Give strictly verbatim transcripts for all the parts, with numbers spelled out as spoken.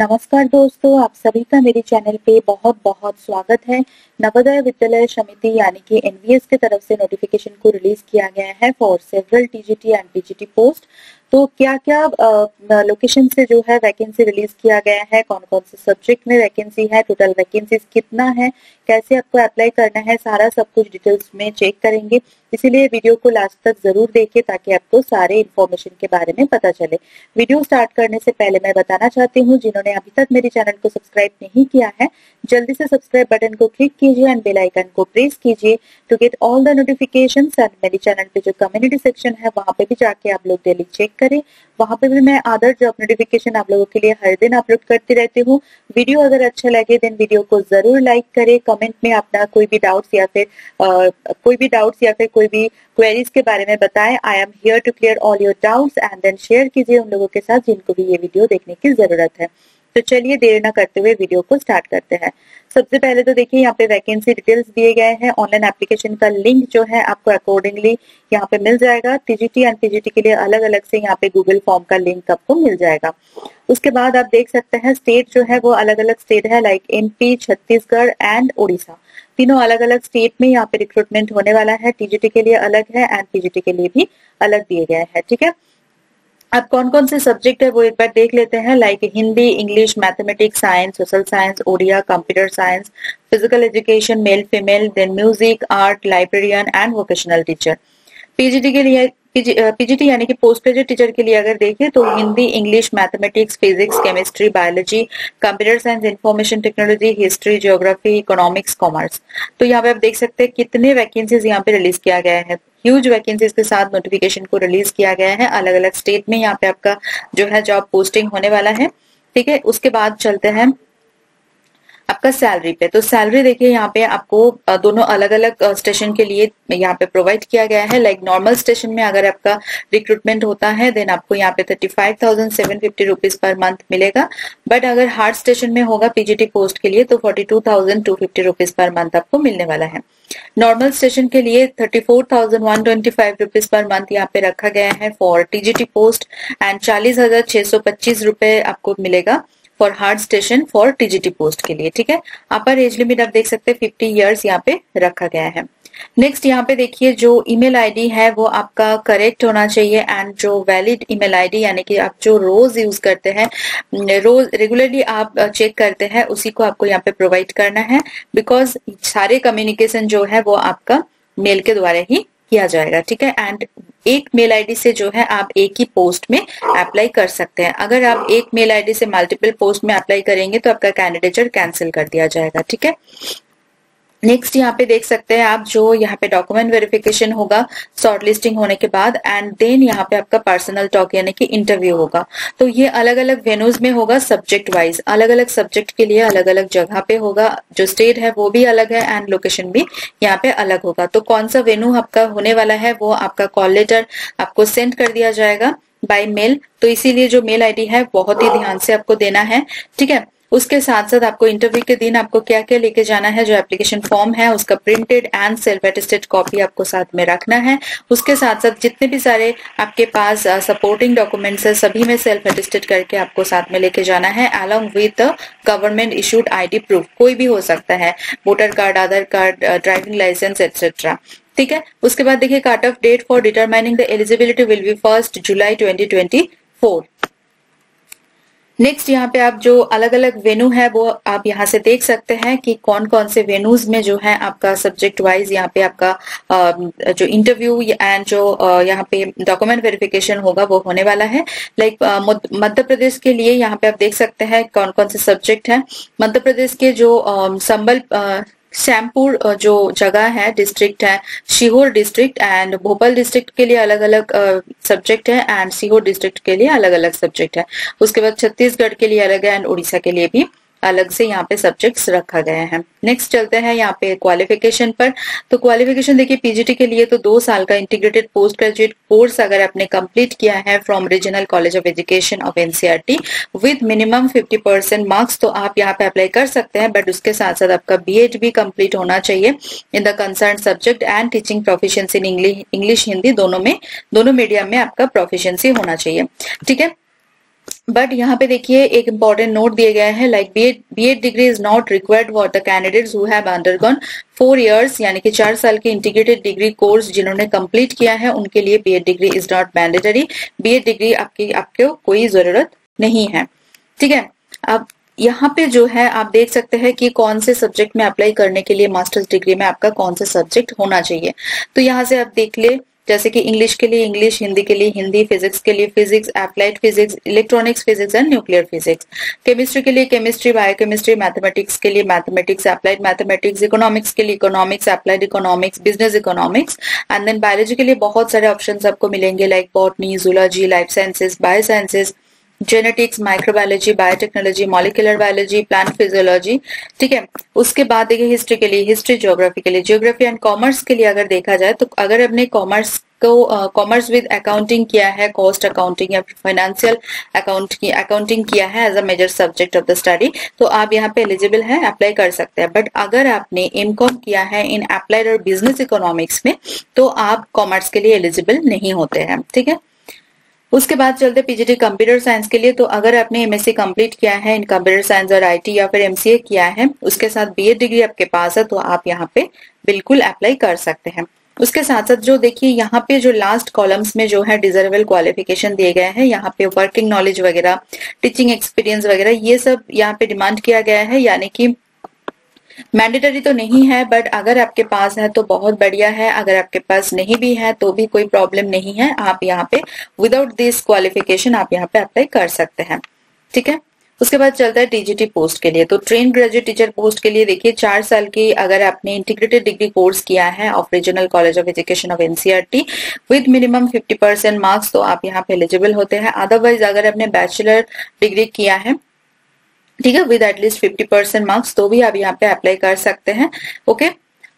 नमस्कार दोस्तों, आप सभी का मेरे चैनल पे बहुत बहुत स्वागत है। नवोदय विद्यालय समिति यानी कि एनवीएस के तरफ से नोटिफिकेशन को रिलीज किया गया है for several TGT and PGT post. तो क्या क्या लोकेशन से जो है वैकेंसी रिलीज किया गया है, कौन कौन से सब्जेक्ट में वैकेंसी है, टोटल वैकेंसी कितना है, कैसे आपको अप्लाई करना है, सारा सब कुछ डिटेल्स में चेक करेंगे। इसीलिए वीडियो को लास्ट तक जरूर देखें ताकि आपको सारे इन्फॉर्मेशन के बारे में पता चले। वीडियो स्टार्ट करने से पहले मैं बताना चाहती हूँ, जिन्होंने अभी तक मेरे चैनल को सब्सक्राइब नहीं किया है, जल्दी से सब्सक्राइब बटन को क्लिक कीजिए एंड बेल आइकन को प्रेस कीजिए to get all the notifications. And मेरे चैनल पे जो कम्युनिटी सेक्शन है वहाँ पे भी जाके आप लोग डेली चेक करें, वहाँ पे भी मैं अदर जॉब नोटिफिकेशन आप लोगों के लिए हर दिन अपलोड करती रहती हूँ। वीडियो अगर अच्छा लगे देन वीडियो को जरूर लाइक करें, कमेंट में अपना कोई भी डाउट्स या फिर आ, कोई भी डाउट्स या फिर कोई भी क्वेरीज के बारे में बताएं। I am here to clear all your doubts and then share कीजिए उन लोगों के साथ जिनको भी ये वीडियो देखने की जरूरत है। तो चलिए देर ना करते हुए वीडियो को स्टार्ट करते हैं। सबसे पहले तो देखिए यहाँ पे वैकेंसी डिटेल्स दिए गए हैं। ऑनलाइन एप्लीकेशन का लिंक जो है आपको अकॉर्डिंगली यहाँ पे मिल जाएगा। टीजीटी एंड पीजीटी के लिए अलग अलग से यहाँ पे गूगल फॉर्म का लिंक आपको मिल जाएगा। उसके बाद आप देख सकते हैं स्टेट जो है वो अलग अलग स्टेट है, like MP, Chhattisgarh and Orissa, तीनों अलग अलग स्टेट में यहाँ पे रिक्रूटमेंट होने वाला है। टीजीटी के लिए अलग है एंड पीजीटी के लिए भी अलग दिए गए हैं। ठीक है, अब कौन कौन से सब्जेक्ट है वो एक बार देख लेते हैं, like Hindi, English, mathematics, science, social science, Odia, computer science, physical education, male female, then music, art, librarian and vocational teacher. PGT के लिए पीजीटी यानी कि पोस्ट ग्रेजुएट टीचर के लिए अगर देखें तो Hindi, English, mathematics, physics, chemistry, biology, computer science, information technology, history, geography, economics, commerce. तो यहाँ पे आप देख सकते हैं कितने वैकेंसीज यहाँ पे रिलीज किया गया है। ह्यूज वैकेंसीज के साथ नोटिफिकेशन को रिलीज किया गया है। अलग अलग स्टेट में यहाँ पे आपका जो है जॉब पोस्टिंग होने वाला है। ठीक है, उसके बाद चलते हैं आपका सैलरी पे। तो सैलरी देखिए यहाँ पे आपको दोनों अलग अलग स्टेशन के लिए यहाँ पे प्रोवाइड किया गया है। लाइक नॉर्मल स्टेशन में अगर आपका रिक्रूटमेंट होता है देन आपको यहाँ पे thirty five thousand seven fifty rupees per month मिलेगा। बट अगर हार्ड स्टेशन में होगा पीजीटी पोस्ट के लिए तो forty two thousand two fifty rupees per month आपको मिलने वाला है। नॉर्मल स्टेशन के लिए thirty four thousand one twenty five rupees per month यहाँ पे रखा गया है फॉर टीजीटी पोस्ट एंड चालीस हजार छह सौ पच्चीस रुपए आपको मिलेगा for hard station for TGT post के लिए। ठीक है, अपर एज लिमिट आप देख सकते हैं फिफ्टी इयर्स यहाँ पे रखा गया है। नेक्स्ट यहाँ पे देखिए जो ईमेल आईडी है वो आपका करेक्ट होना चाहिए एंड जो वैलिड ईमेल आईडी यानी कि आप जो रोज यूज करते हैं, रोज रेगुलरली आप चेक करते हैं, उसी को आपको यहाँ पे प्रोवाइड करना है, बिकॉज सारे कम्युनिकेशन जो है वो आपका मेल के द्वारा ही किया जाएगा। ठीक है, एंड एक मेल आईडी से जो है आप एक ही पोस्ट में अप्लाई कर सकते हैं। अगर आप एक मेल आईडी से मल्टीपल पोस्ट में अप्लाई करेंगे तो आपका कैंडिडेचर कैंसिल कर दिया जाएगा। ठीक है, नेक्स्ट यहाँ पे देख सकते हैं आप जो यहाँ पे डॉक्यूमेंट वेरिफिकेशन होगा शॉर्ट लिस्टिंग होने के बाद एंड देन यहाँ पे आपका पर्सनल टॉक यानी कि इंटरव्यू होगा। तो ये अलग अलग वेन्यूज में होगा, सब्जेक्ट वाइज अलग अलग सब्जेक्ट के लिए अलग अलग जगह पे होगा, जो स्टेट है वो भी अलग है एंड लोकेशन भी यहाँ पे अलग होगा। तो कौन सा वेन्यू आपका होने वाला है वो आपका कॉल लेटर आपको सेंड कर दिया जाएगा बाय मेल। तो इसीलिए जो मेल आईडी है बहुत ही ध्यान से आपको देना है। ठीक है, उसके साथ साथ आपको इंटरव्यू के दिन आपको क्या क्या लेके जाना है, जो एप्लीकेशन फॉर्म है उसका printed and self attested copy आपको साथ में रखना है। उसके साथ साथ जितने भी सारे आपके पास सपोर्टिंग डॉक्यूमेंट्स है सभी में सेल्फ अटेस्टेड करके आपको साथ में लेके जाना है, along with government issued ID proof, कोई भी हो सकता है, voter card, Aadhaar card, driving licence etcetera. ठीक है, उसके बाद देखिए cut off date for determining the eligibility will be first July twenty twenty four. Next यहाँ पे आप जो अलग अलग वेन्यू है वो आप यहाँ से देख सकते हैं कि कौन कौन से वेन्यूज में जो है आपका सब्जेक्ट वाइज यहाँ पे आपका जो इंटरव्यू एंड जो यहाँ पे डॉक्यूमेंट वेरिफिकेशन होगा वो होने वाला है। लाइक मध्य प्रदेश के लिए यहाँ पे आप देख सकते हैं कौन कौन से सब्जेक्ट हैं। मध्य प्रदेश के जो संबल श्यामपुर जो जगह है, डिस्ट्रिक्ट है, Sehore district and Bhopal district के लिए अलग अलग सब्जेक्ट है एंड सीहोर डिस्ट्रिक्ट के लिए अलग अलग सब्जेक्ट है। उसके बाद छत्तीसगढ़ के लिए अलग है एंड उड़ीसा के लिए भी अलग से यहाँ पे सब्जेक्ट्स रखा गया है। नेक्स्ट चलते हैं यहाँ पे क्वालिफिकेशन पर। तो क्वालिफिकेशन देखिए पीजीटी के लिए तो दो साल का इंटीग्रेटेड पोस्ट ग्रेजुएट कोर्स अगर आपने कंप्लीट किया है from regional college of education of NCERT with minimum fifty percent marks तो आप यहाँ पे अप्लाई कर सकते हैं। बट उसके साथ साथ आपका बीएड भी कंप्लीट होना चाहिए in the concern subject and teaching proficiency in English, Hindi दोनों में, दोनों मीडियम में आपका प्रोफिशिएंसी होना चाहिए। ठीक है, बट यहाँ पे देखिए एक इंपॉर्टेंट नोट दिया गया है like BEd BEd degree is not required for the candidates who have undergone four years यानी कि चार साल के इंटीग्रेटेड डिग्री कोर्स जिन्होंने कंप्लीट किया है उनके लिए BEd degree is not mandatory. BEd degree आपकी आपको कोई जरूरत नहीं है। ठीक है, अब यहाँ पे जो है आप देख सकते हैं कि कौन से सब्जेक्ट में अप्लाई करने के लिए मास्टर्स डिग्री में आपका कौन से सब्जेक्ट होना चाहिए। तो यहाँ से आप देख ले जैसे कि इंग्लिश के लिए इंग्लिश, हिंदी के लिए हिंदी, फिजिक्स के लिए physics, applied physics, electronics physics and nuclear physics, chemistry के लिए केमिस्ट्री, बायोकेमिस्ट्री, मैथमेटिक्स के लिए मैथमेटिक्स, एप्लाइड मैथमेटिक्स, इकोनॉमिक्स के लिए economics, applied economics, business economics and then biology के लिए बहुत सारे ऑप्शन आपको मिलेंगे like botany, zoology, life sciences, bio sciences, genetics, microbiology, biotechnology, molecular biology, plant physiology. ठीक है, उसके बाद देखिए हिस्ट्री के लिए हिस्ट्री, ज्योग्राफी के लिए ज्योग्राफी एंड कॉमर्स के लिए अगर देखा जाए तो अगर हमने कॉमर्स को कॉमर्स विद अकाउंटिंग किया है, कॉस्ट अकाउंटिंग या फाइनेंशियल अकाउंट की अकाउंटिंग किया है as a major subject of the study तो आप यहाँ पे एलिजिबल है, अप्लाई कर सकते हैं। बट अगर आपने एम कॉम किया है इन अप्लाइड और बिजनेस इकोनॉमिक्स में तो आप कॉमर्स के लिए एलिजिबल नहीं होते हैं। ठीक है, उसके बाद चलते पीजीटी कंप्यूटर साइंस के लिए। तो अगर आपने एमएससी कंप्लीट किया है इन कंप्यूटर साइंस और आईटी या फिर एमसीए किया है उसके साथ बीएड डिग्री आपके पास है तो आप यहाँ पे बिल्कुल अप्लाई कर सकते हैं। उसके साथ साथ जो देखिए यहाँ पे जो लास्ट कॉलम्स में जो है डिजर्वेबल क्वालिफिकेशन दिए गए हैं, यहाँ पे वर्किंग नॉलेज वगैरह, टीचिंग एक्सपीरियंस वगैरह ये सब यहाँ पे डिमांड किया गया है। यानी कि मैंडेटरी तो नहीं है बट अगर आपके पास है तो बहुत बढ़िया है, अगर आपके पास नहीं भी है तो भी कोई प्रॉब्लम नहीं है। आप यहाँ पे विदाउट दिस क्वालिफिकेशन आप यहाँ पे अप्लाई कर सकते हैं। ठीक है, उसके बाद चलता है टीजीटी पोस्ट के लिए। तो ट्रेन ग्रेजुएट टीचर पोस्ट के लिए देखिए चार साल की अगर आपने इंटीग्रेटेड डिग्री कोर्स किया है of regional college of education of NCERT with minimum fifty percent marks तो आप यहाँ पे एलिजिबल होते हैं। अदरवाइज अगर आपने बैचलर डिग्री किया है ठीक है with at least fifty percent marks तो भी आप यहाँ पे अप्लाई कर सकते हैं। ओके,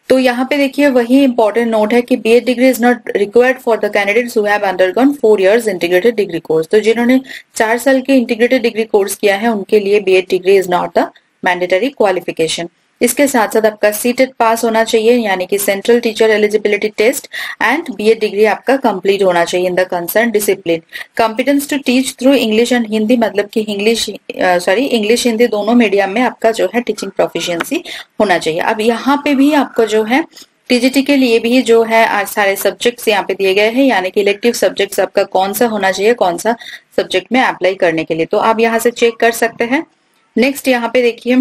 तो यहाँ पे देखिए वही इंपॉर्टेंट नोट है कि BEd degree is not required for the candidates who have undergone four years integrated degree course. तो जिन्होंने चार साल के इंटीग्रेटेड डिग्री कोर्स किया है उनके लिए BEd degree is not the mandatory qualification. इसके साथ साथ आपका सीटेट पास होना चाहिए यानी कि central teacher eligibility test and BEd degree आपका कंप्लीट होना चाहिए in the concern discipline. Competence to teach through English and Hindi मतलब कि इंग्लिश सॉरी इंग्लिश हिंदी दोनों मीडियम में आपका जो है टीचिंग प्रोफिशिएंसी होना चाहिए। अब यहाँ पे भी आपको जो है टीजीटी के लिए भी जो है आज सारे सब्जेक्ट्स यहाँ पे दिए गए हैं यानी कि इलेक्टिव सब्जेक्ट्स आपका कौन सा होना चाहिए कौन सा सब्जेक्ट में अप्लाई करने के लिए तो आप यहाँ से चेक कर सकते हैं। नेक्स्ट यहाँ पे देखिए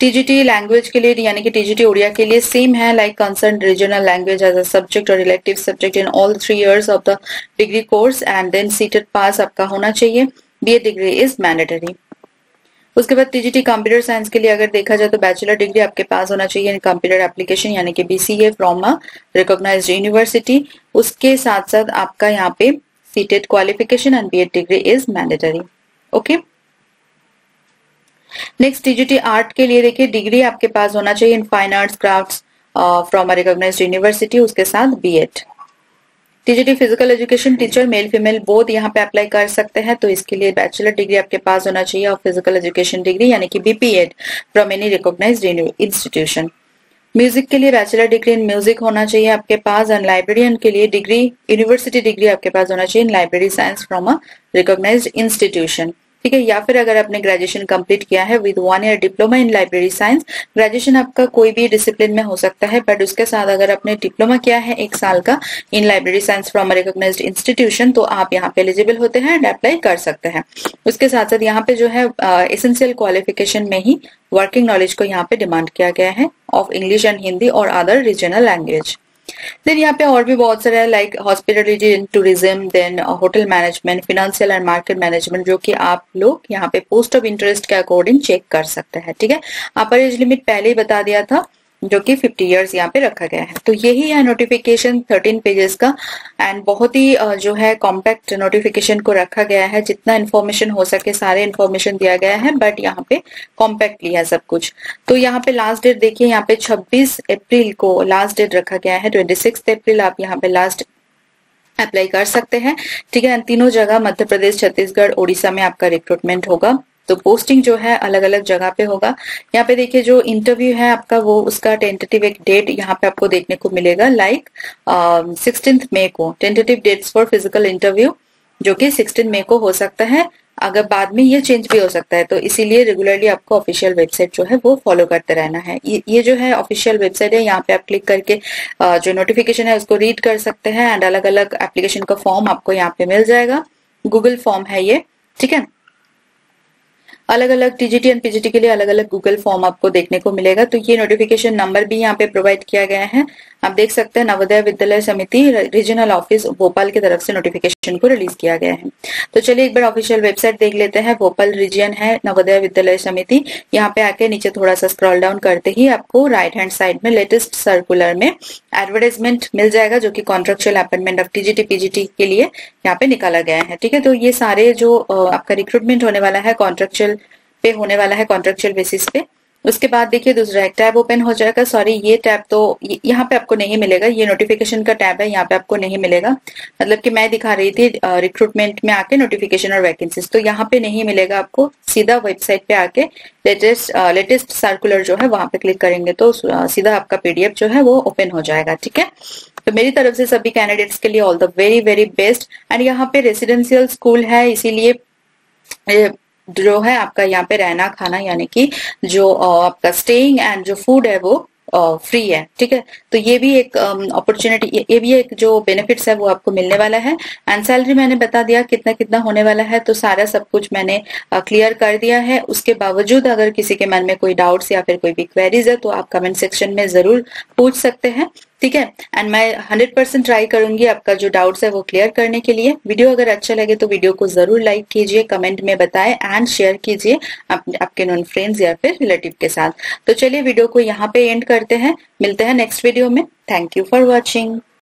टीजीटी लैंग्वेज के लिए यानी कि टीजीटी ओडिया के लिए सेम है like concern regional language as a subject और elective subject in all three years of the degree course and then CTET pass आपका होना चाहिए। BEd degree is mandatory. उसके बाद टीजीटी कंप्यूटर साइंस के लिए अगर देखा जाए तो बैचलर डिग्री आपके पास होना चाहिए इन कंप्यूटर एप्लीकेशन यानी कि BCA from a recognised university. उसके साथ साथ आपका यहाँ पे CTET qualification and BEd degree is mandatory. Okay, next TGT art के लिए देखिए डिग्री आपके पास होना चाहिए in fine arts crafts from a recognised university उसके साथ BEd. TGT physical education teacher male female both यहाँ पे अप्लाई कर सकते हैं तो इसके लिए बैचलर डिग्री आपके पास होना चाहिए और फिजिकल एजुकेशन डिग्री यानी कि BPEd from any recognised institution. Music के लिए बैचलर डिग्री इन म्यूजिक होना चाहिए आपके पास एंड लाइब्रेरियन के लिए डिग्री यूनिवर्सिटी डिग्री आपके पास होना चाहिए in library science from a recognised institution. ठीक है, या फिर अगर आपने ग्रेजुएशन कंप्लीट किया है with one year diploma in library science, graduation आपका कोई भी डिसिप्लिन में हो सकता है बट उसके साथ अगर आपने डिप्लोमा किया है एक साल का in library science from recognised institution तो आप यहाँ पे एलिजिबल होते हैं एंड अप्लाई कर सकते हैं। उसके साथ साथ यहाँ पे जो है एसेंशियल क्वालिफिकेशन में ही वर्किंग नॉलेज को यहाँ पे डिमांड किया गया है ऑफ इंग्लिश एंड हिंदी और अदर रीजनल लैंग्वेज। देन यहाँ पे और भी बहुत सारे like hospitality and tourism, then hotel management, financial and market management जो कि आप लोग यहाँ पे पोस्ट ऑफ इंटरेस्ट के अकॉर्डिंग चेक कर सकते हैं। ठीक है, अपर एज लिमिट पहले ही बता दिया था जो कि फिफ्टी इयर्स यहाँ पे रखा गया है। तो यही है नोटिफिकेशन थर्टीन पेजेस का एंड बहुत ही जो है कॉम्पैक्ट नोटिफिकेशन को रखा गया है। जितना इन्फॉर्मेशन हो सके सारे इन्फॉर्मेशन दिया गया है बट यहाँ पे कॉम्पैक्टली है सब कुछ। तो यहाँ पे लास्ट डेट देखिए यहाँ पे छब्बीस अप्रैल को लास्ट डेट रखा गया है। ट्वेंटी सिक्स अप्रैल आप यहाँ पे लास्ट अप्लाई कर सकते हैं। ठीक है, तीनों जगह मध्य प्रदेश, छत्तीसगढ़, उड़ीसा में आपका रिक्रूटमेंट होगा। तो पोस्टिंग जो है अलग अलग जगह पे होगा। यहाँ पे देखिए जो इंटरव्यू है आपका वो उसका टेंटेटिव एक डेट यहाँ पे आपको देखने को मिलेगा लाइक सिक्सटीन्थ मई को tentative dates for physical interview जो कि सोलह मई को हो सकता है, अगर बाद में ये चेंज भी हो सकता है। तो इसीलिए रेगुलरली आपको ऑफिशियल वेबसाइट जो है वो फॉलो करते रहना है। ये, ये जो है ऑफिशियल वेबसाइट है, यहाँ पे आप क्लिक करके जो नोटिफिकेशन है उसको रीड कर सकते हैं एंड अलग अलग एप्लीकेशन का फॉर्म आपको यहाँ पे मिल जाएगा। गूगल फॉर्म है ये, ठीक है। अलग अलग टीजीटी एंड पीजीटी के लिए अलग अलग गूगल फॉर्म आपको देखने को मिलेगा। तो ये नोटिफिकेशन नंबर भी यहाँ पे प्रोवाइड किया गया है, आप देख सकते हैं। नवोदय विद्यालय समिति रीजनल ऑफिस भोपाल की तरफ से नोटिफिकेशन को रिलीज किया गया है। तो चलिए एक बार ऑफिशियल वेबसाइट देख लेते हैं। भोपाल रीजन है नवोदय विद्यालय समिति। यहाँ पे आके नीचे थोड़ा सा स्क्रॉल डाउन करते ही आपको राइट हैंड साइड में लेटेस्ट सर्कुलर में एडवर्टाइजमेंट मिल जाएगा, जो की contractual appointment of TGT PGT के लिए यहाँ पे निकाला गया है, ठीक है। तो ये सारे जो आपका रिक्रूटमेंट होने वाला है कॉन्ट्रेक्चुअल पे होने वाला है, कॉन्ट्रेक्चुअल बेसिस पे। उसके बाद देखिए दूसरा एक टैब ओपन हो जाएगा। सॉरी, ये टैब तो यहाँ पे आपको नहीं मिलेगा, ये नोटिफिकेशन का टैब है, यहाँ पे आपको नहीं मिलेगा। मतलब कि मैं दिखा रही थी रिक्रूटमेंट में आके नोटिफिकेशन और वैकेंसीज, तो यहाँ पे नहीं मिलेगा आपको। सीधा वेबसाइट पे आके लेटेस्ट लेटेस्ट सर्कुलर जो है वहां पे क्लिक करेंगे तो सीधा आपका पीडीएफ जो है वो ओपन हो जाएगा, ठीक है। तो मेरी तरफ से सभी कैंडिडेट्स के लिए all the very very best. And यहाँ पे रेसिडेंशियल स्कूल है, इसीलिए जो है आपका यहाँ पे रहना खाना यानी कि जो आपका स्टेइंग एंड जो फूड है वो फ्री है, ठीक है। तो ये भी एक अपॉर्चुनिटी, ये, ये भी एक जो बेनिफिट्स है वो आपको मिलने वाला है। एंड सैलरी मैंने बता दिया कितना कितना होने वाला है, तो सारा सब कुछ मैंने क्लियर कर दिया है। उसके बावजूद अगर किसी के मन में कोई डाउट्स या फिर कोई भी क्वेरीज है तो आप कमेंट सेक्शन में जरूर पूछ सकते हैं, ठीक है। एंड मैं हंड्रेड परसेंट ट्राई करूंगी आपका जो डाउट्स है वो क्लियर करने के लिए। वीडियो अगर अच्छा लगे तो वीडियो को जरूर लाइक कीजिए, कमेंट में बताएं एंड शेयर कीजिए आप, आपके नॉन फ्रेंड्स या फिर रिलेटिव के साथ। तो चलिए वीडियो को यहाँ पे एंड करते हैं, मिलते हैं नेक्स्ट वीडियो में। Thank you for watching.